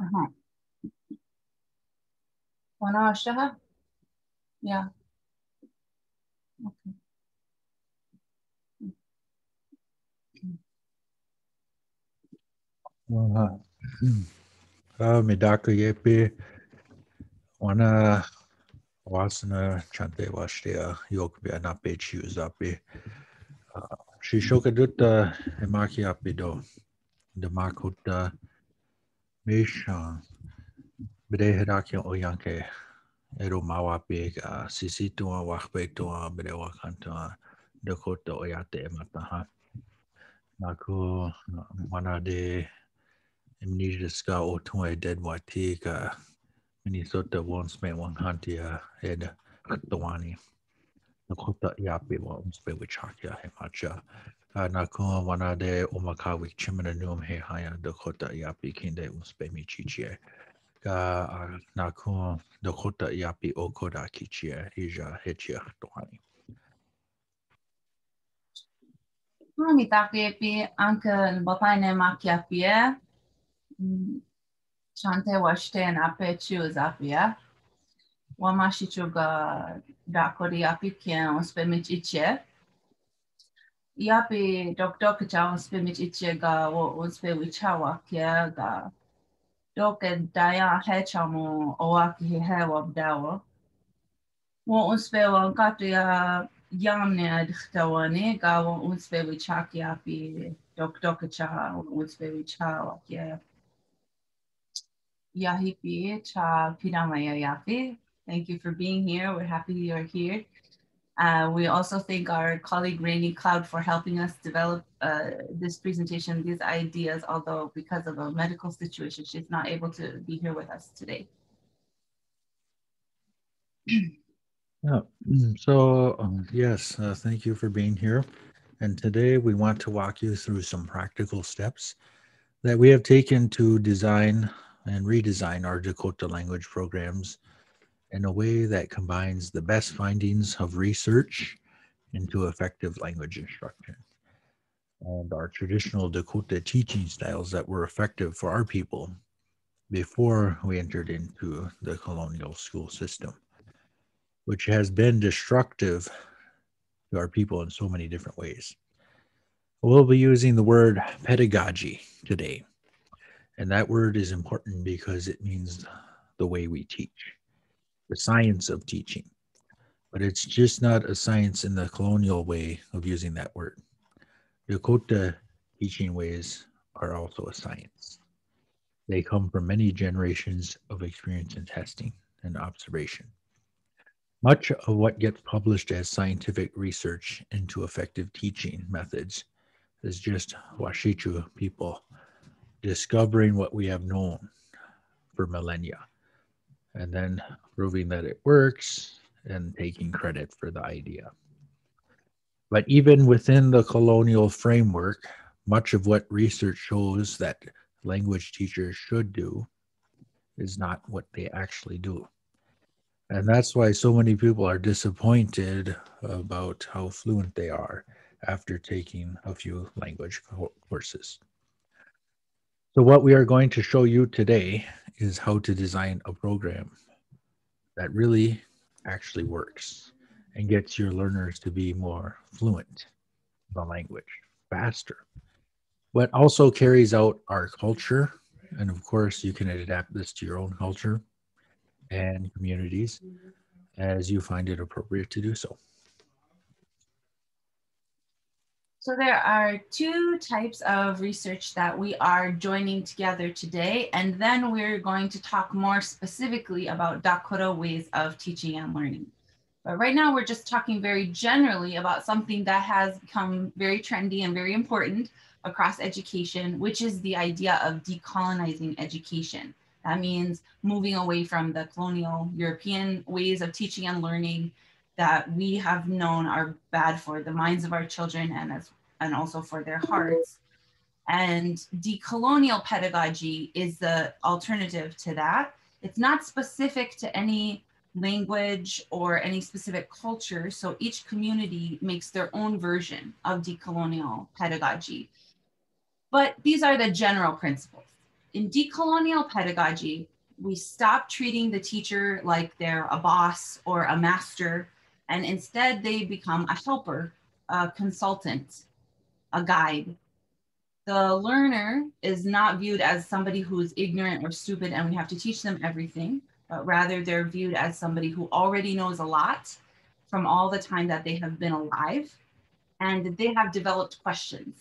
Aha. Ona aşağı. Yeah. Okay. Aha. Midakyepi ona wasna chante washtia yok be na page use up be Šišóka Dúta emaki apido de makuta Misha, Breherakio Oyanke, Erumawa Pig, Sisitua, Wahbetua, Brewakantua, Dakota Oyate Mataha, Naku, Manade, Imniska Otue, Dead Watika, Minnesota once made one huntia, Ed Katawani, Dakota Yapi once made with Chakia Hemacha. Naku Wanade Umakawik Chimanum He Haya Dakota Yapi Kinde Uspemi Chichie. Naku Dakota Yapi Okoda Kichia Hija Hechia Twani. Mitakipi Anke al-Bataineh Makiapia Chante Washten Apechu Zapia Wamashichuga Dakota Yapi Kien Uspemi Chichie. Yapi doctor Kachawan Spimich Ichega or Spe Wichawa Kiaga Doc and Daya Hechamo Oaki Hewab Dawa. Won't Spe Wankatia Yamne Dawani, Gawa Unspe Wichakiapi, Doctor Kacha, Unspe Wichawa Kia Yahipi, Cha Pidamayapi. Thank you for being here. We're happy you're here. We also thank our colleague Rainey Cloud for helping us develop this presentation, these ideas, although because of a medical situation, she's not able to be here with us today. Yeah. So yes, thank you for being here. And today we want to walk you through some practical steps that we have taken to design and redesign our Dakota language programs in a way that combines the best findings of research into effective language instruction. And our traditional Dakota teaching styles that were effective for our people before we entered into the colonial school system, which has been destructive to our people in so many different ways. We'll be using the word pedagogy today. And that word is important because it means the way we teach. The science of teaching, but it's just not a science in the colonial way of using that word. Dakota teaching ways are also a science. They come from many generations of experience in testing and observation. Much of what gets published as scientific research into effective teaching methods is just Washichu people discovering what we have known for millennia, and then proving that it works and taking credit for the idea. But even within the colonial framework, much of what research shows that language teachers should do is not what they actually do. And that's why so many people are disappointed about how fluent they are after taking a few language courses. So what we are going to show you today is how to design a program that really actually works and gets your learners to be more fluent in the language faster, but also carries out our culture. And of course, you can adapt this to your own culture and communities. as you find it appropriate to do so. So there are two types of research that we are joining together today, and then we're going to talk more specifically about Dakota ways of teaching and learning. But right now we're just talking very generally about something that has become very trendy and very important across education, which is the idea of decolonizing education. That means moving away from the colonial European ways of teaching and learning that we have known are bad for the minds of our children and also for their hearts. And decolonial pedagogy is the alternative to that. It's not specific to any language or any specific culture, so each community makes their own version of decolonial pedagogy. But these are the general principles. In decolonial pedagogy, we stop treating the teacher like they're a boss or a master, and instead they become a helper, a consultant, a guide. The learner is not viewed as somebody who is ignorant or stupid and we have to teach them everything, but rather they're viewed as somebody who already knows a lot from all the time that they have been alive, and they have developed questions.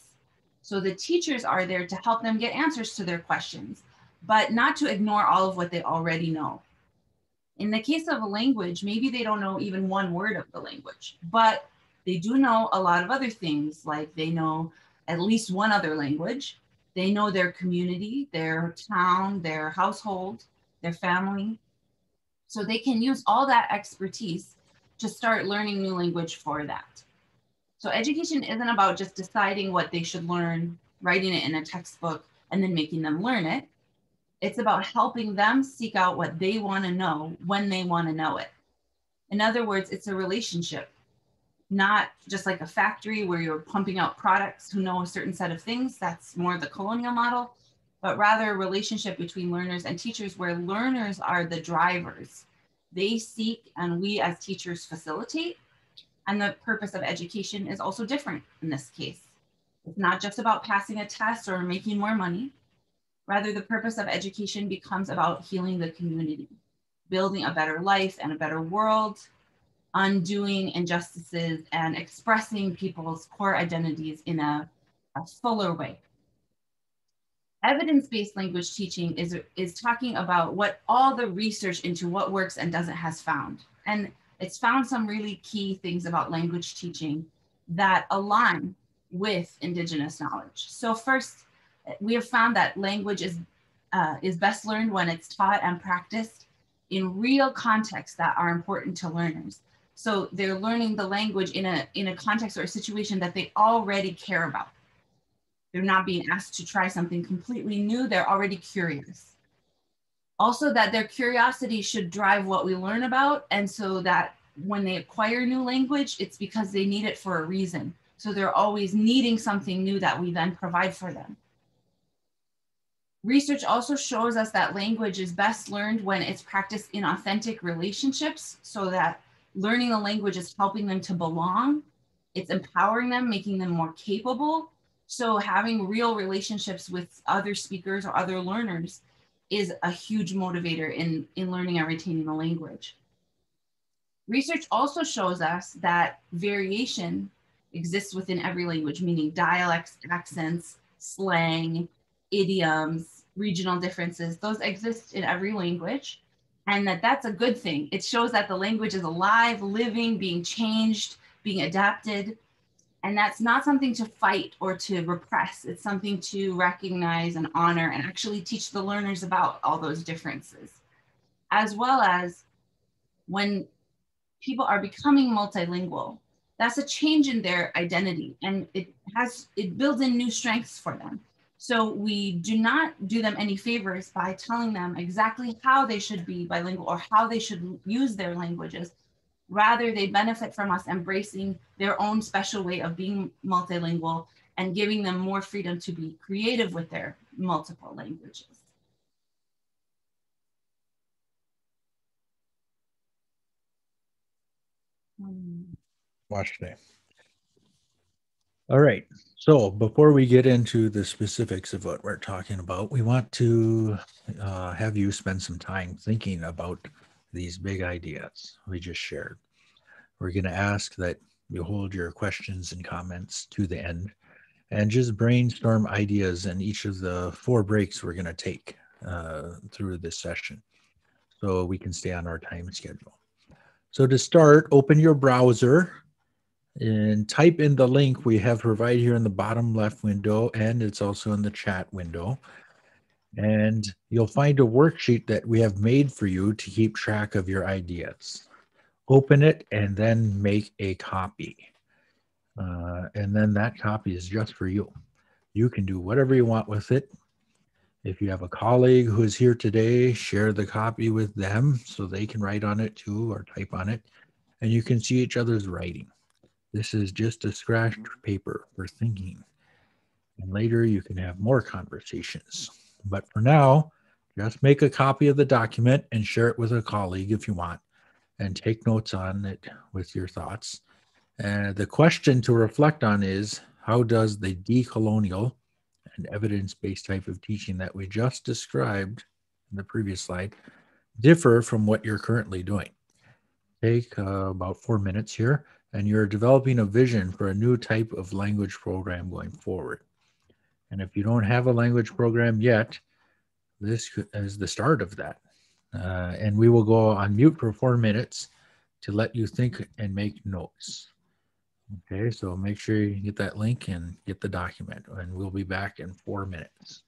So the teachers are there to help them get answers to their questions, but not to ignore all of what they already know. In the case of a language, maybe they don't know even one word of the language, but they do know a lot of other things, like they know at least one other language. They know their community, their town, their household, their family. So they can use all that expertise to start learning new language for that. So education isn't about just deciding what they should learn, writing it in a textbook, and then making them learn it. It's about helping them seek out what they want to know when they want to know it. In other words, it's a relationship, not just like a factory where you're pumping out products who know a certain set of things. That's more the colonial model, but rather a relationship between learners and teachers where learners are the drivers. They seek and we as teachers facilitate. And the purpose of education is also different in this case. It's not just about passing a test or making more money. Rather, the purpose of education becomes about healing the community, building a better life and a better world, undoing injustices, and expressing people's core identities in a fuller way. Evidence-based language teaching is talking about what all the research into what works and doesn't has found. And it's found some really key things about language teaching that align with Indigenous knowledge. So first, we have found that language is best learned when it's taught and practiced in real contexts that are important to learners. So they're learning the language in a context or a situation that they already care about. They're not being asked to try something completely new. They're already curious. Also, that their curiosity should drive what we learn about. And so that when they acquire new language, it's because they need it for a reason. So they're always needing something new that we then provide for them. Research also shows us that language is best learned when it's practiced in authentic relationships, so that learning a language is helping them to belong, it's empowering them, making them more capable. So having real relationships with other speakers or other learners is a huge motivator in learning and retaining the language. Research also shows us that variation exists within every language, meaning dialects, accents, slang, idioms, regional differences, those exist in every language, and that's a good thing. It shows that the language is alive, living, being changed, being adapted, and that's not something to fight or to repress. It's something to recognize and honor and actually teach the learners about all those differences. As well as when people are becoming multilingual, that's a change in their identity, and it builds in new strengths for them. So we do not do them any favors by telling them exactly how they should be bilingual or how they should use their languages. Rather, they benefit from us embracing their own special way of being multilingual and giving them more freedom to be creative with their multiple languages. Watch that. All right, so before we get into the specifics of what we're talking about, we want to have you spend some time thinking about these big ideas we just shared. We're going to ask that you hold your questions and comments to the end and just brainstorm ideas in each of the 4 breaks we're going to take through this session so we can stay on our time schedule. So to start, open your browser and type in the link we have provided here in the bottom left window, and it's also in the chat window. And you'll find a worksheet that we have made for you to keep track of your ideas. Open it and then make a copy. And then that copy is just for you. You can do whatever you want with it. If you have a colleague who is here today, share the copy with them so they can write on it too or type on it. And you can see each other's writing. This is just a scratch paper for thinking. And later you can have more conversations. But for now, just make a copy of the document and share it with a colleague if you want, and take notes on it with your thoughts. And the question to reflect on is, how does the decolonial and evidence-based type of teaching that we just described in the previous slide differ from what you're currently doing? Take about 4 minutes here, and you're developing a vision for a new type of language program going forward. And if you don't have a language program yet, this is the start of that. And we will go on mute for 4 minutes to let you think and make notes. Okay, so make sure you get that link and get the document, and we'll be back in 4 minutes.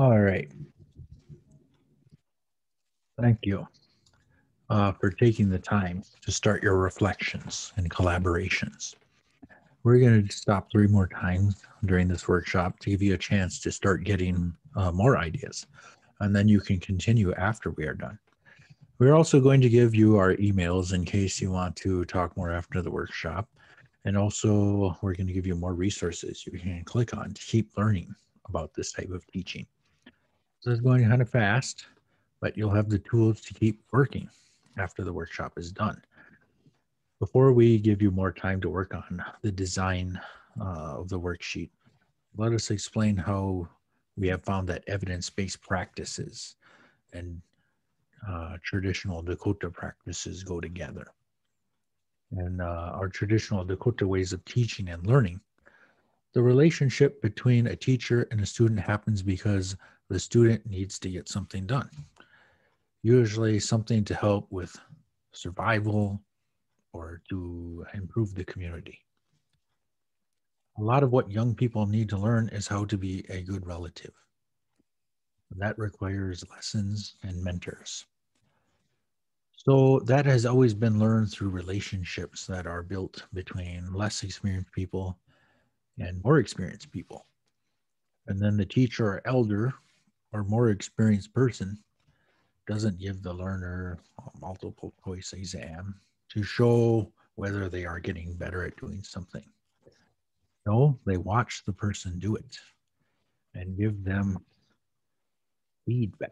All right. Thank you for taking the time to start your reflections and collaborations. We're going to stop 3 more times during this workshop to give you a chance to start getting more ideas, and then you can continue after we are done. We're also going to give you our emails in case you want to talk more after the workshop. And also, we're going to give you more resources you can click on to keep learning about this type of teaching. This is going kind of fast, but you'll have the tools to keep working after the workshop is done. Before we give you more time to work on the design of the worksheet, let us explain how we have found that evidence-based practices and traditional Dakota practices go together. And our traditional Dakota ways of teaching and learning, the relationship between a teacher and a student happens because the student needs to get something done. Usually something to help with survival, or to improve the community. A lot of what young people need to learn is how to be a good relative. That requires lessons and mentors. So that has always been learned through relationships that are built between less experienced people and more experienced people. And then the teacher or elder or more experienced person doesn't give the learner a multiple choice exam to show whether they are getting better at doing something. No, they watch the person do it and give them feedback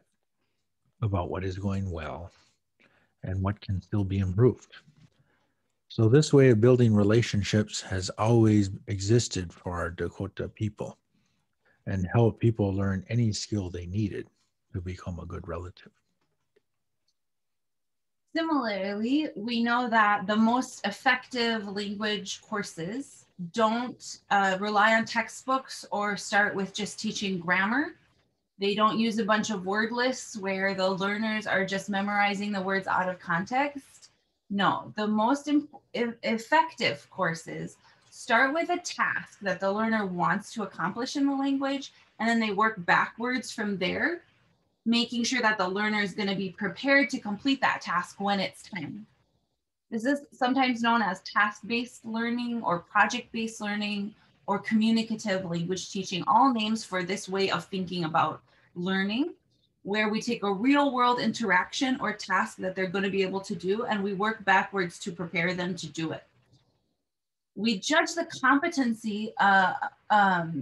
about what is going well and what can still be improved. So this way of building relationships has always existed for our Dakota people and helped people learn any skill they needed to become a good relative. Similarly, we know that the most effective language courses don't rely on textbooks or start with just teaching grammar. They don't use a bunch of word lists where the learners are just memorizing the words out of context. No, the most effective courses start with a task that the learner wants to accomplish in the language, and then they work backwards from there, making sure that the learner is going to be prepared to complete that task when it's time. This is sometimes known as task-based learning or project-based learning or communicative language teaching, all names for this way of thinking about learning, where we take a real-world interaction or task that they're going to be able to do, and we work backwards to prepare them to do it. We judge the competency of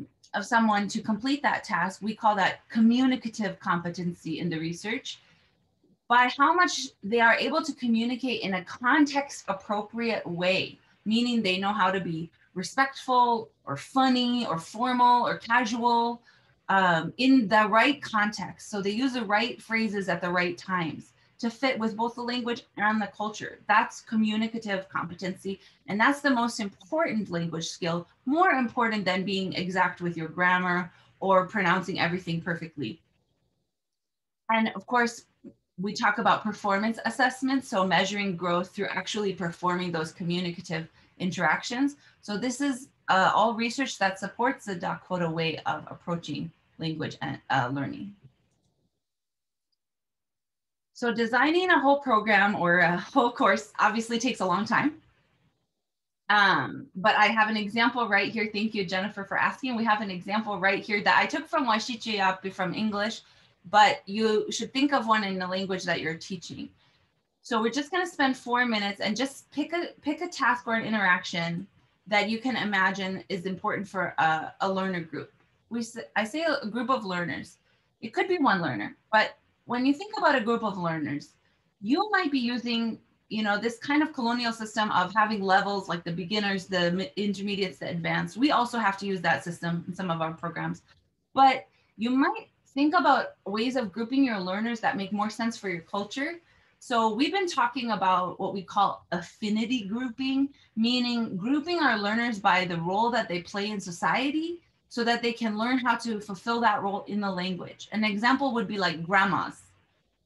someone to complete that task. We call that communicative competency in the research, by how much they are able to communicate in a context appropriate way, meaning they know how to be respectful or funny or formal or casual in the right context. So they use the right phrases at the right times to fit with both the language and the culture. That's communicative competency. And that's the most important language skill, more important than being exact with your grammar or pronouncing everything perfectly. And of course, we talk about performance assessments, so measuring growth through actually performing those communicative interactions. So this is all research that supports the Dakota way of approaching language and learning. So designing a whole program or a whole course obviously takes a long time. But I have an example right here. Thank you, Jennifer, for asking. We have an example right here that I took from Washichiapi from English, but you should think of one in the language that you're teaching. So we're just going to spend 4 minutes and just pick a task or an interaction that you can imagine is important for a learner group. I say a group of learners. It could be one learner, but when you think about a group of learners, you might be using, you know, this kind of colonial system of having levels like the beginners, the intermediates, the advanced. We also have to use that system in some of our programs. But you might think about ways of grouping your learners that make more sense for your culture. So we've been talking about what we call affinity grouping, meaning grouping our learners by the role that they play in society, so that they can learn how to fulfill that role in the language. An example would be like grandmas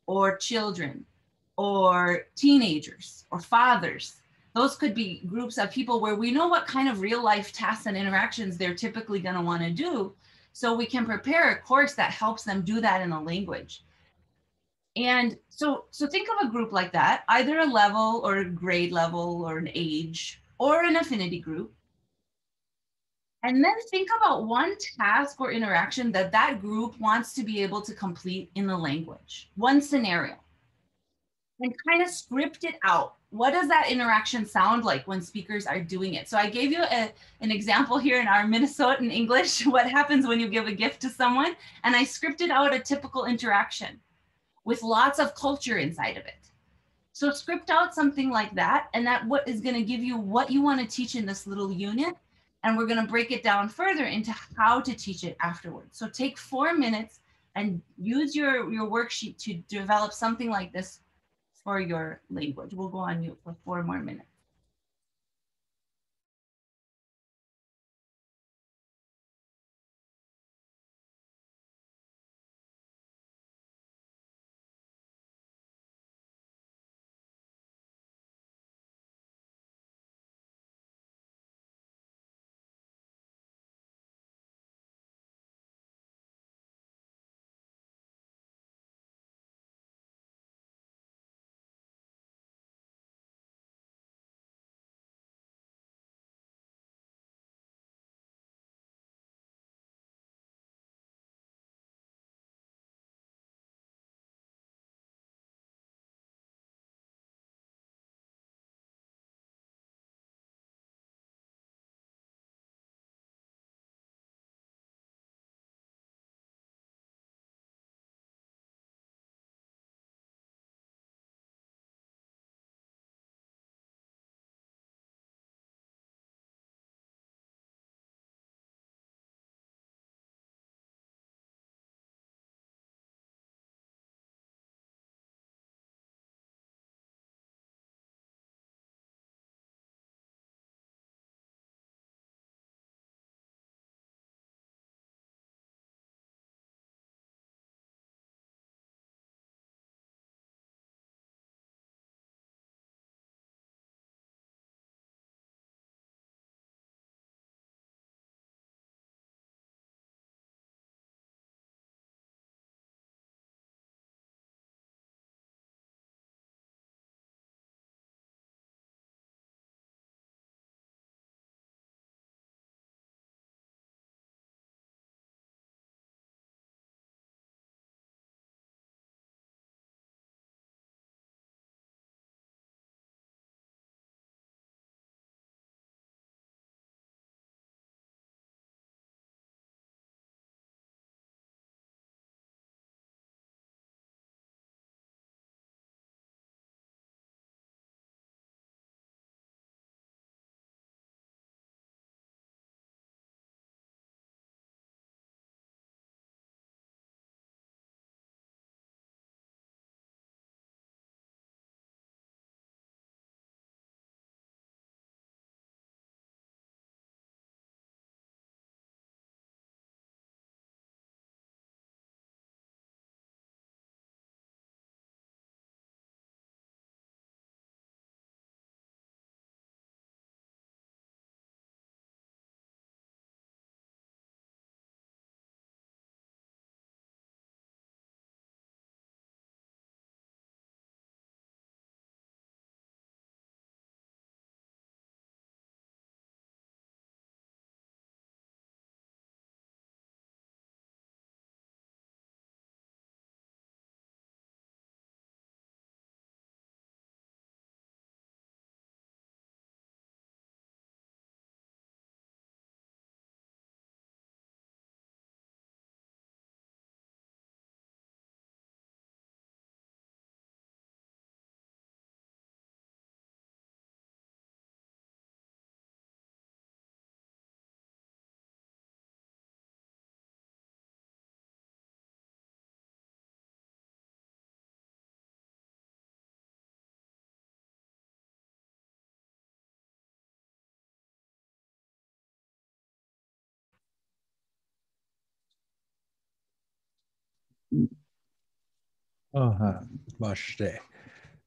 or children or teenagers or fathers. Those could be groups of people where we know what kind of real life tasks and interactions they're typically going to want to do. So we can prepare a course that helps them do that in a language. And so think of a group like that, either a level or a grade level or an age or an affinity group. And then think about one task or interaction that that group wants to be able to complete in the language, one scenario. And kind of script it out. What does that interaction sound like when speakers are doing it? So I gave you an example here in our Minnesotan English, what happens when you give a gift to someone. And I scripted out a typical interaction with lots of culture inside of it. So script out something like that, and that what is going to give you what you want to teach in this little unit. And we're going to break it down further into how to teach it afterwards. So take 4 minutes and use your worksheet to develop something like this for your language. We'll go on mute for 4 more minutes.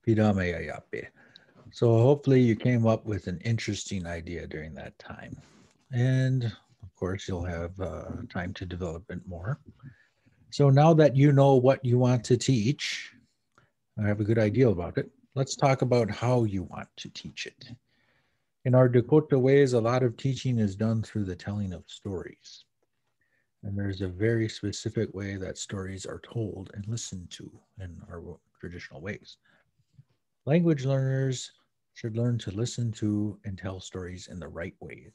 Pidamayam. So hopefully you came up with an interesting idea during that time. And of course, you'll have time to develop it more. So now that you know what you want to teach, I have a good idea about it. Let's talk about how you want to teach it. In our Dakota ways, a lot of teaching is done through the telling of stories. And there's a very specific way that stories are told and listened to in our traditional ways. Language learners should learn to listen to and tell stories in the right ways.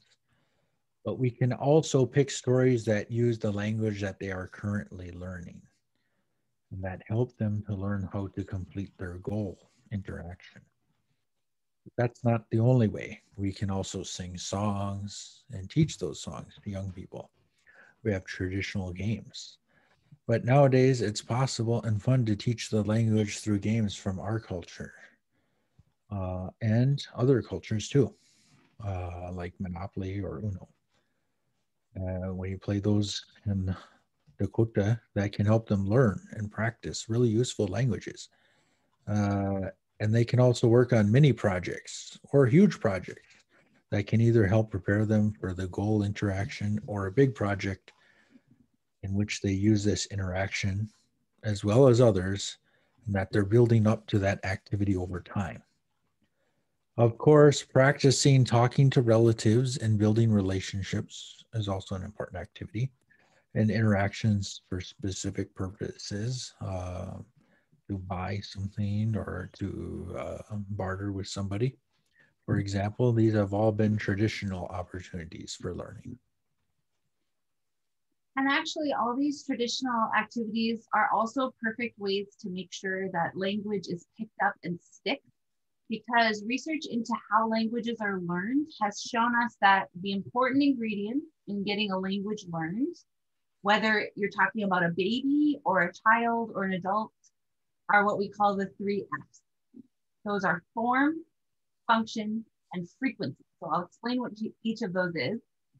But we can also pick stories that use the language that they are currently learning, and that help them to learn how to complete their goal interaction. But that's not the only way. We can also sing songs and teach those songs to young people. We have traditional games. But nowadays, it's possible and fun to teach the language through games from our culture and other cultures too, like Monopoly or Uno. When you play those in Dakota, that can help them learn and practice really useful languages. And they can also work on mini projects or huge projects that can either help prepare them for the goal interaction or a big project in which they use this interaction as well as others, and that they're building up to that activity over time. Of course, practicing talking to relatives and building relationships is also an important activity, and interactions for specific purposes, to buy something or to barter with somebody. For example, these have all been traditional opportunities for learning. And actually, all these traditional activities are also perfect ways to make sure that language is picked up and sticks, because research into how languages are learned has shown us that the important ingredient in getting a language learned, whether you're talking about a baby or a child or an adult, are what we call the 3 F's. Those are form, function, and frequency. So I'll explain what each of those is,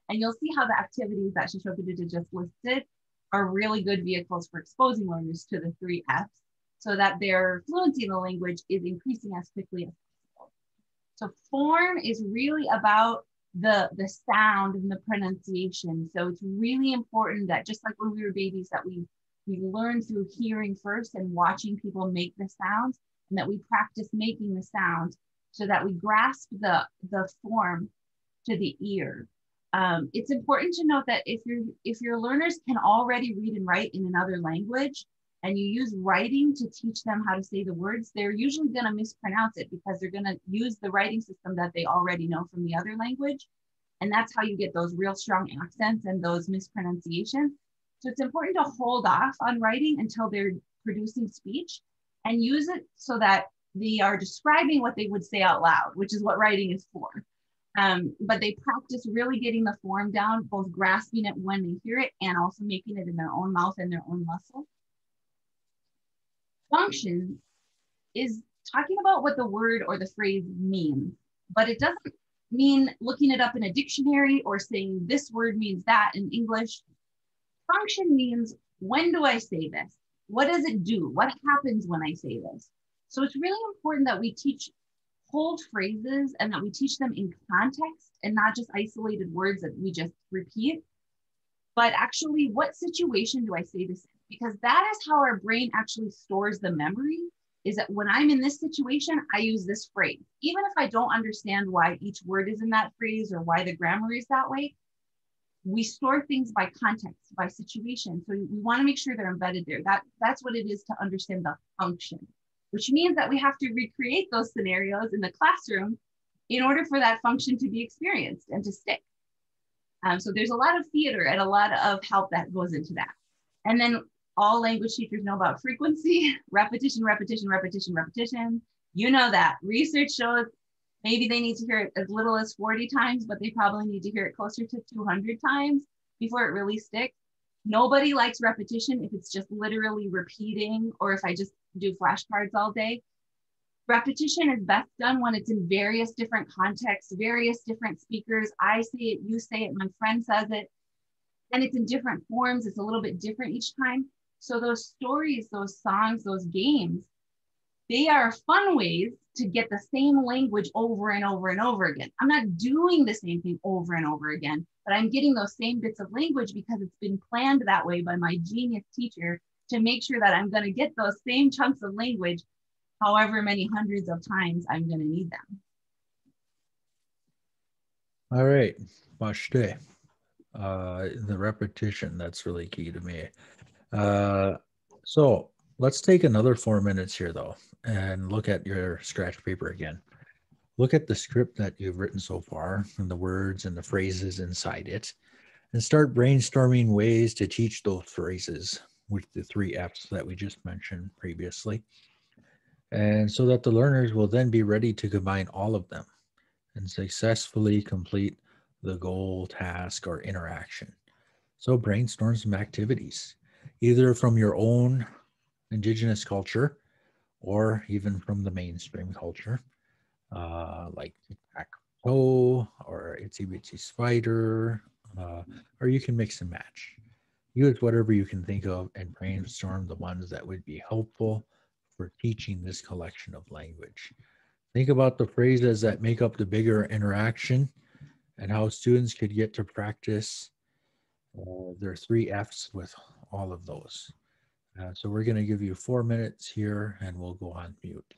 and you'll see how the activities that Šišóka Dúta just listed are really good vehicles for exposing learners to the 3 F's so that their fluency in the language is increasing as quickly as possible. So form is really about the sound and the pronunciation. So it's really important that, just like when we were babies, that we learn through hearing first and watching people make the sounds, and that we practice making the sound so that we grasp the form to the ear. It's important to note that if your learners can already read and write in another language, and you use writing to teach them how to say the words, they're usually going to mispronounce it because they're going to use the writing system that they already know from the other language. And that's how you get those real strong accents and those mispronunciations. So it's important to hold off on writing until they're producing speech, and use it so that they are describing what they would say out loud, which is what writing is for. But they practice really getting the form down, both grasping it when they hear it and also making it in their own mouth and their own muscle. Function is talking about what the word or the phrase means, but it doesn't mean looking it up in a dictionary or saying this word means that in English. Function means, when do I say this? What does it do? What happens when I say this? So it's really important that we teach whole phrases and that we teach them in context and not just isolated words that we just repeat, but actually, what situation do I say this in? Because that is how our brain actually stores the memory, is that when I'm in this situation, I use this phrase. Even if I don't understand why each word is in that phrase or why the grammar is that way, we store things by context, by situation. So we want to make sure they're embedded there. That's what it is to understand the function, which means that we have to recreate those scenarios in the classroom in order for that function to be experienced and to stick. So there's a lot of theater and a lot of help that goes into that. And then all language teachers know about frequency, repetition, repetition, repetition, repetition. You know that. Research shows maybe they need to hear it as little as 40 times, but they probably need to hear it closer to 200 times before it really sticks. Nobody likes repetition if it's just literally repeating, or if I just do flashcards all day. Repetition is best done when it's in various different contexts, various different speakers. I say it, you say it, my friend says it, and it's in different forms. It's a little bit different each time. So those stories, those songs, those games They are fun ways to get the same language over and over and over again. I'm not doing the same thing over and over again, but I'm getting those same bits of language because it's been planned that way by my genius teacher to make sure that I'm going to get those same chunks of language however many hundreds of times I'm going to need them. All right, Mashte. The repetition, that's really key to me. So let's take another 4 minutes here though, and look at your scratch paper again. Look at the script that you've written so far and the words and the phrases inside it, and start brainstorming ways to teach those phrases with the 3 F's that we just mentioned previously. And so that the learners will then be ready to combine all of them and successfully complete the goal, task, or interaction. So brainstorm some activities, either from your own indigenous culture or even from the mainstream culture, like Pac-Po or Itsy Bitsy Spider, or you can mix and match. Use whatever you can think of and brainstorm the ones that would be helpful for teaching this collection of language. Think about the phrases that make up the bigger interaction and how students could get to practice their 3 F's with all of those. So we're going to give you 4 minutes here and we'll go on mute.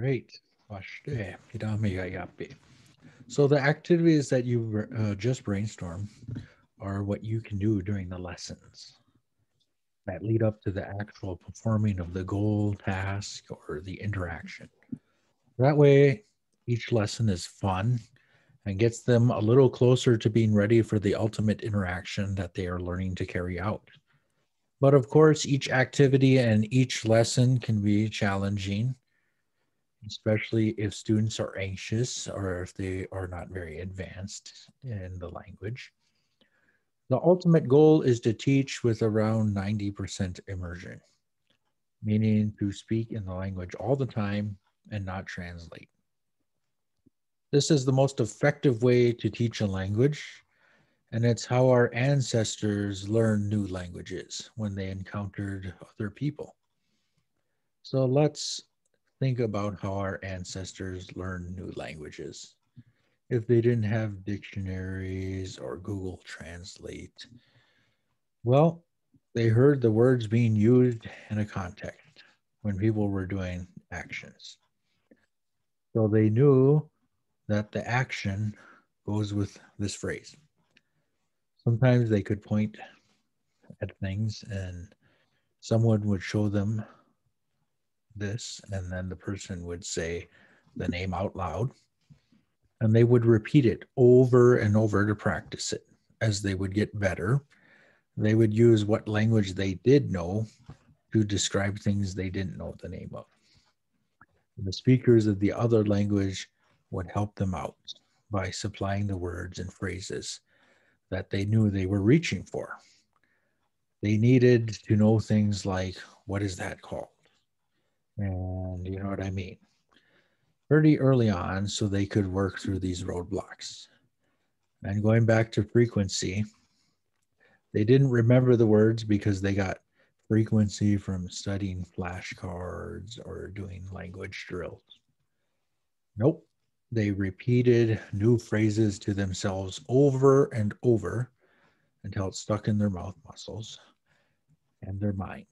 right. So the activities that you just brainstormed are what you can do during the lessons that lead up to the actual performing of the goal, task, or the interaction. That way, each lesson is fun and gets them a little closer to being ready for the ultimate interaction that they are learning to carry out. But of course, each activity and each lesson can be challenging, especially if students are anxious or if they are not very advanced in the language. The ultimate goal is to teach with around 90% immersion, meaning to speak in the language all the time and not translate. This is the most effective way to teach a language, and it's how our ancestors learned new languages when they encountered other people. So let's think about how our ancestors learned new languages. If they didn't have dictionaries or Google Translate, well, they heard the words being used in a context when people were doing actions. So they knew that the action goes with this phrase. Sometimes they could point at things and someone would show them this, and then the person would say the name out loud. And they would repeat it over and over to practice it. As they would get better, they would use what language they did know to describe things they didn't know the name of. The speakers of the other language would help them out by supplying the words and phrases that they knew they were reaching for. They needed to know things like, what is that called? And you know what I mean? Pretty early on, so they could work through these roadblocks. And going back to frequency, they didn't remember the words because they got frequency from studying flashcards or doing language drills. Nope, they repeated new phrases to themselves over and over until it stuck in their mouth muscles and their mind.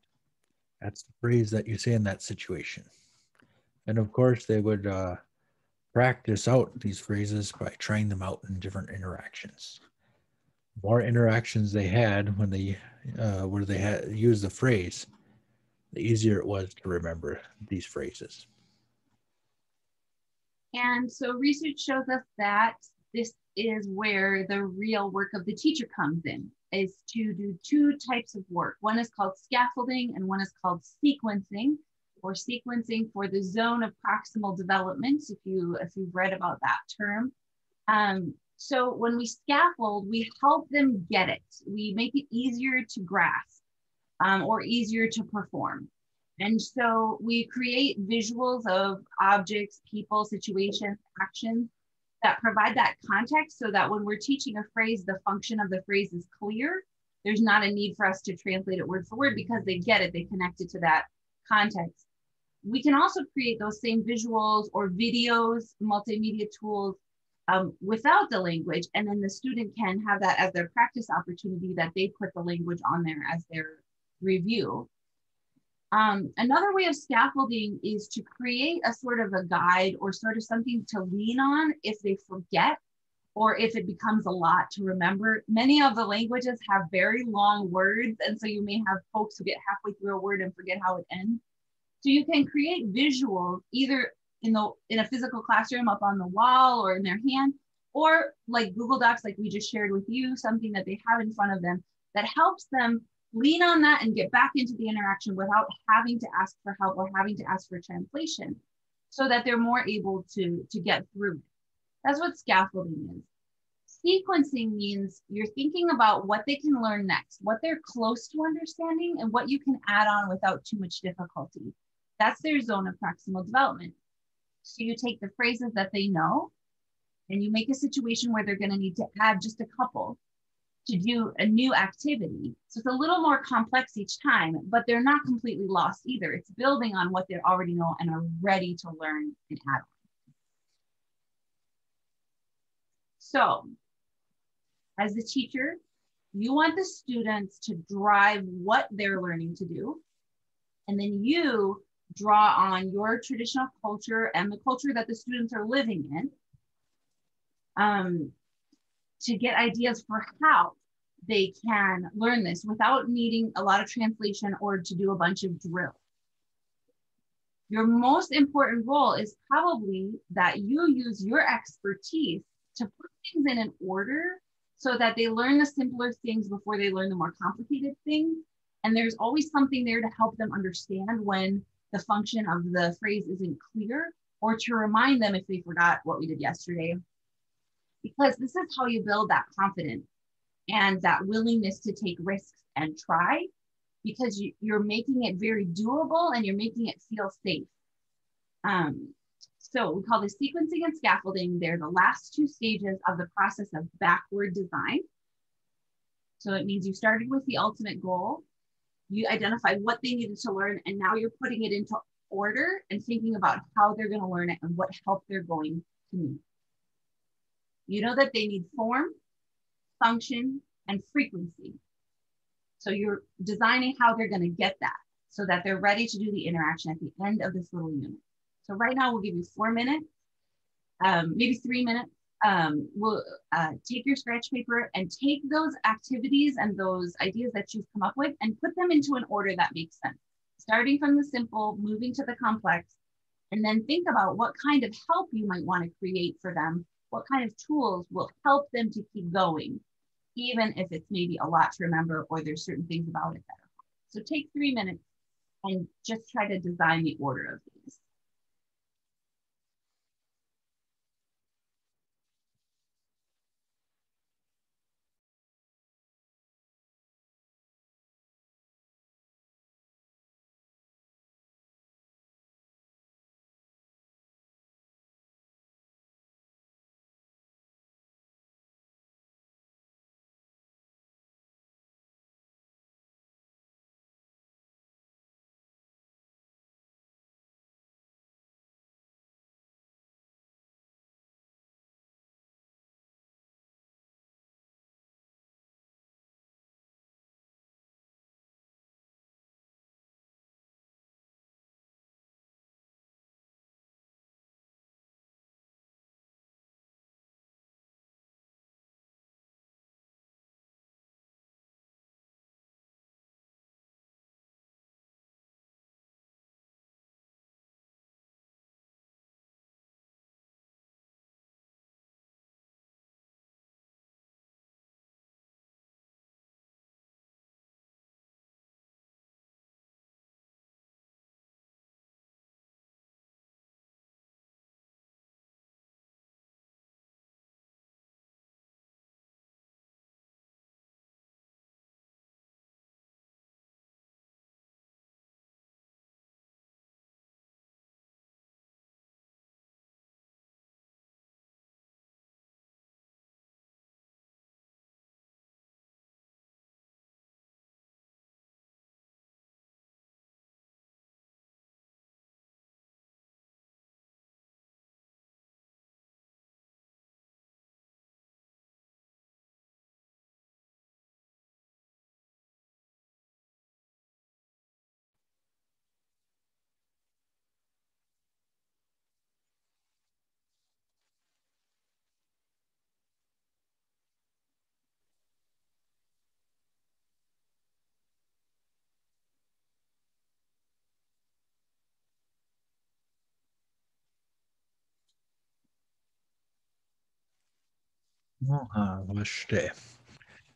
That's the phrase that you say in that situation. And of course, they would practice out these phrases by trying them out in different interactions. The more interactions they had when they used the phrase, the easier it was to remember these phrases. And so research shows us that this is where the real work of the teacher comes in, is to do two types of work. One is called scaffolding and one is called sequencing, or sequencing for the zone of proximal development, if you've read about that term. So when we scaffold, we help them get it. We make it easier to grasp or easier to perform. And so we create visuals of objects, people, situations, actions that provide that context so that when we're teaching a phrase, the function of the phrase is clear. There's not a need for us to translate it word for word because they get it, they connect it to that context. We can also create those same visuals or videos, multimedia tools without the language. And then the student can have that as their practice opportunity that they put the language on there as their review. Another way of scaffolding is to create a sort of a guide or sort of something to lean on if they forget or if it becomes a lot to remember. Many of the languages have very long words, and so you may have folks who get halfway through a word and forget how it ends. So you can create visuals either in a physical classroom up on the wall or in their hand, or like Google Docs, like we just shared with you, something that they have in front of them that helps them lean on that and get back into the interaction without having to ask for help or having to ask for translation, so that they're more able to get through it. That's what scaffolding is. Sequencing means you're thinking about what they can learn next, what they're close to understanding, and what you can add on without too much difficulty. That's their zone of proximal development. So you take the phrases that they know, and you make a situation where they're going to need to add just a couple to do a new activity. So it's a little more complex each time, but they're not completely lost either. It's building on what they already know and are ready to learn and add on. So, as a teacher, you want the students to drive what they're learning to do, and then you draw on your traditional culture and the culture that the students are living in to get ideas for how they can learn this without needing a lot of translation or to do a bunch of drills. Your most important role is probably that you use your expertise to put things in an order so that they learn the simpler things before they learn the more complicated things. And there's always something there to help them understand when the function of the phrase isn't clear, or to remind them if they forgot what we did yesterday, because this is how you build that confidence and that willingness to take risks and try, because you're making it very doable and you're making it feel safe. So we call this sequencing and scaffolding. They're the last two stages of the process of backward design. So it means you started with the ultimate goal, you identified what they needed to learn, and now you're putting it into order and thinking about how they're going to learn it and what help they're going to need. You know that they need form, function, and frequency. So you're designing how they're going to get that so that they're ready to do the interaction at the end of this little unit. So right now we'll give you 4 minutes, maybe 3 minutes. We'll take your scratch paper and take those activities and those ideas that you've come up with and put them into an order that makes sense. Starting from the simple, moving to the complex, and then think about what kind of help you might want to create for them. What kind of tools will help them to keep going, even if it's maybe a lot to remember or there's certain things about it that are hard. So take 3 minutes and just try to design the order of these.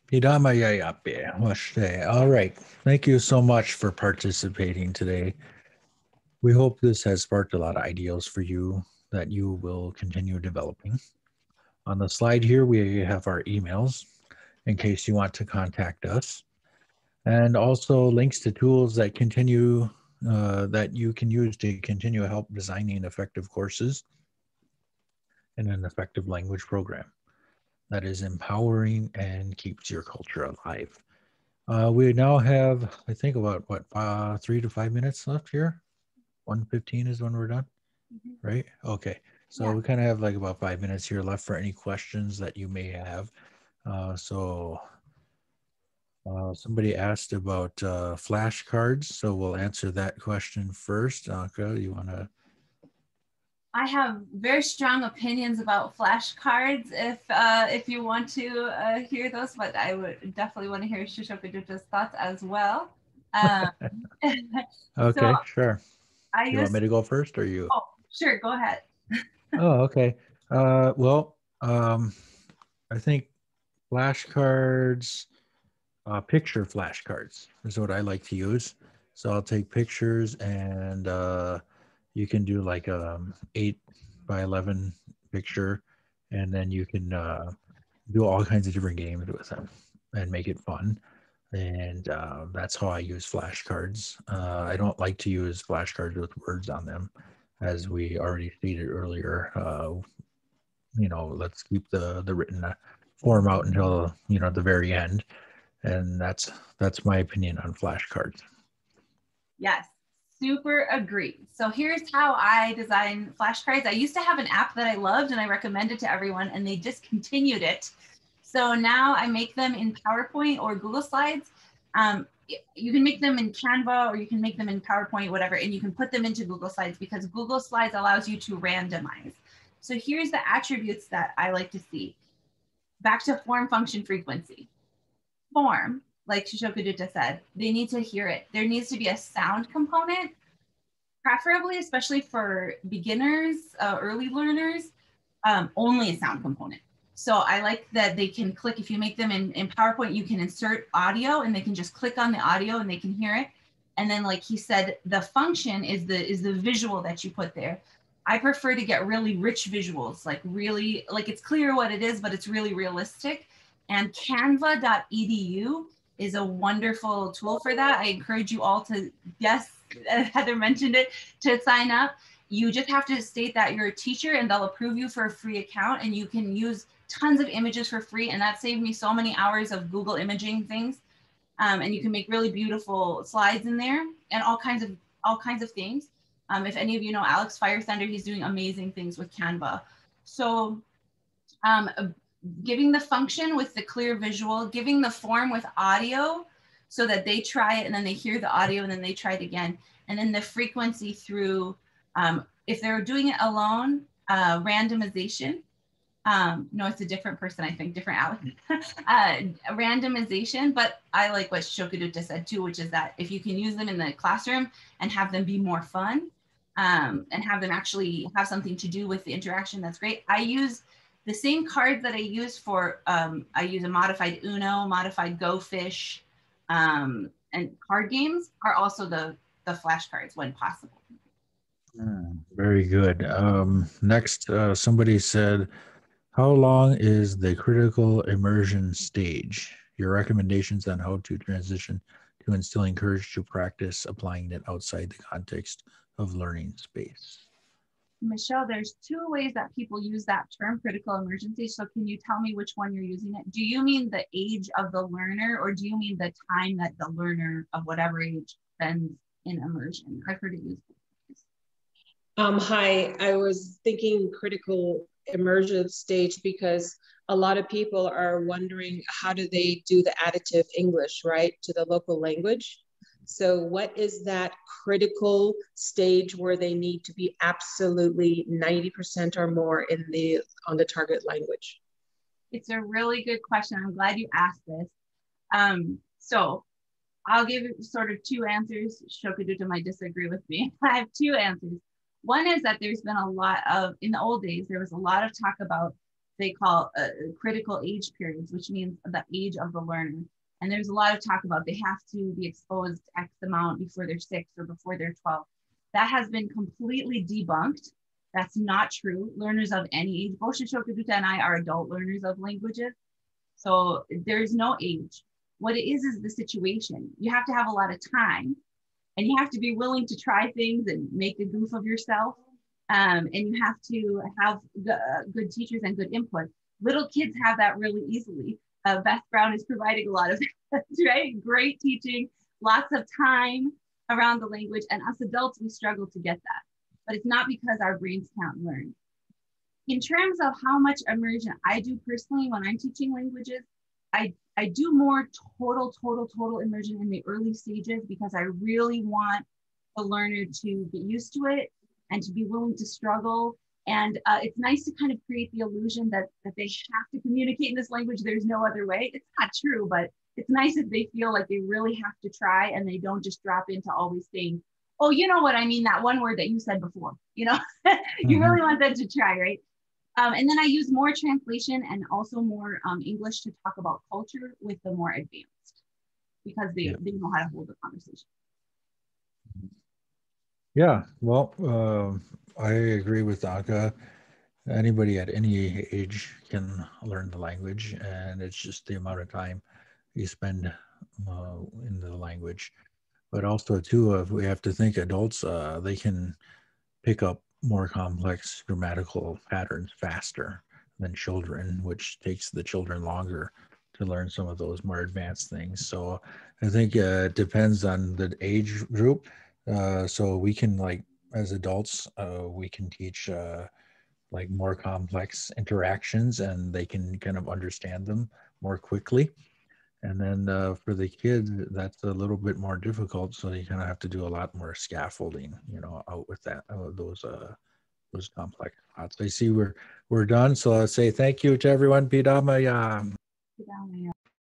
Pidamayam. All right. Thank you so much for participating today. We hope this has sparked a lot of ideas for you that you will continue developing. On the slide here, we have our emails in case you want to contact us, and also links to tools that continue that you can use to continue help designing effective courses in an effective language program that is empowering and keeps your culture alive. We now have, I think, about what, 3 to 5 minutes left here? 1:15 is when we're done, right? Okay, so yeah, we kind of have like about 5 minutes here left for any questions that you may have. So Somebody asked about flashcards, so we'll answer that question first. Anke, you want to? I have very strong opinions about flashcards. If you want to hear those, but I would definitely want to hear Šišóka Dúta's thoughts as well. Okay, so sure. You want me to go first, or you? Oh, sure, go ahead. Oh, okay. Well, I think flashcards, picture flashcards is what I like to use. So I'll take pictures, and you can do like a 8 by 11 picture, and then you can do all kinds of different games with them and make it fun. And that's how I use flashcards. I don't like to use flashcards with words on them, as we already stated earlier. You know, let's keep the written form out until, you know, the very end. And that's my opinion on flashcards. Yes, super agree. So here's how I design flashcards. I used to have an app that I loved and I recommended to everyone, and they discontinued it. So now I make them in PowerPoint or Google Slides. You can make them in Canva, or you can make them in PowerPoint, whatever, and you can put them into Google Slides, because Google Slides allows you to randomize. So here's the attributes that I like to see. Back to form, function, frequency. Form, like Šišóka Dúta said, they need to hear it. There needs to be a sound component, preferably, especially for beginners, early learners, only a sound component. So I like that they can click. If you make them in PowerPoint, you can insert audio, and they can just click on the audio and they can hear it. And then, like he said, the function is the visual that you put there. I prefer to get really rich visuals, like really, like it's clear what it is, but it's really realistic. And canva.edu is a wonderful tool for that. I encourage you all to, yes, Heather mentioned it, to sign up. You just have to state that you're a teacher, and they'll approve you for a free account, and you can use tons of images for free. And that saved me so many hours of Google imaging things. And you can make really beautiful slides in there, and all kinds of things. If any of you know Alex Fire Thunder, he's doing amazing things with Canva. So giving the function with the clear visual, giving the form with audio so that they try it and then they hear the audio and then they try it again. And then the frequency through, if they're doing it alone, randomization. No, it's a different person, I think, different Alex. Randomization, but I like what Šišóka Dúta said too, which is that if you can use them in the classroom and have them be more fun, and have them actually have something to do with the interaction, that's great. I use the same cards that I use for, I use a modified Uno, modified Go Fish, and card games are also the flashcards when possible. Very good. Next, somebody said, how long is the critical immersion stage? Your recommendations on how to transition to instilling courage to practice, applying it outside the context of learning space. Michelle, there's two ways that people use that term, critical immersion stage. So can you tell me which one you're using it? Do you mean the age of the learner, or do you mean the time that the learner of whatever age spends in immersion? I've heard it used. Hi, I was thinking critical immersion stage because a lot of people are wondering, how do they do the additive English, right, to the local language? So what is that critical stage where they need to be absolutely 90% or more in on the target language? It's a really good question. I'm glad you asked this. So I'll give sort of two answers. Šišóka Dúta might disagree with me. I have two answers. One is that there's been a lot of, in the old days, there was a lot of talk about, they call critical age periods, which means the age of the learner. And there's a lot of talk about they have to be exposed X amount before they're 6 or before they're 12. That has been completely debunked. That's not true. Learners of any age, both Šišóka Dúta and I are adult learners of languages. So there's no age. What it is the situation. You have to have a lot of time, and you have to be willing to try things and make a goof of yourself. And you have to have good teachers and good input. Little kids have that really easily. Beth Brown is providing a lot of that, right? Great teaching, lots of time around the language, and us adults, we struggle to get that. But it's not because our brains can't learn. In terms of how much immersion I do personally when I'm teaching languages, I do more total immersion in the early stages because I really want the learner to get used to it and to be willing to struggle. And it's nice to kind of create the illusion that they have to communicate in this language. There's no other way. It's not true, but it's nice if they feel like they really have to try and they don't just drop into always saying, oh, you know what I mean, that one word that you said before, you know, you really want them to try, right? And then I use more translation and also more English to talk about culture with the more advanced, because they know how to hold a conversation. Yeah, well, I agree with Anke. Anybody at any age can learn the language, and it's just the amount of time you spend in the language. But also too, if we have to think adults, they can pick up more complex grammatical patterns faster than children, which takes the children longer to learn some of those more advanced things. So I think it depends on the age group. So we can, like, as adults, we can teach like more complex interactions, and they can kind of understand them more quickly. And then for the kid, that's a little bit more difficult. So you kind of have to do a lot more scaffolding, you know, out with that, those complex thoughts. I see we're done. So I'll say thank you to everyone. Pidamayam. Pidamayam.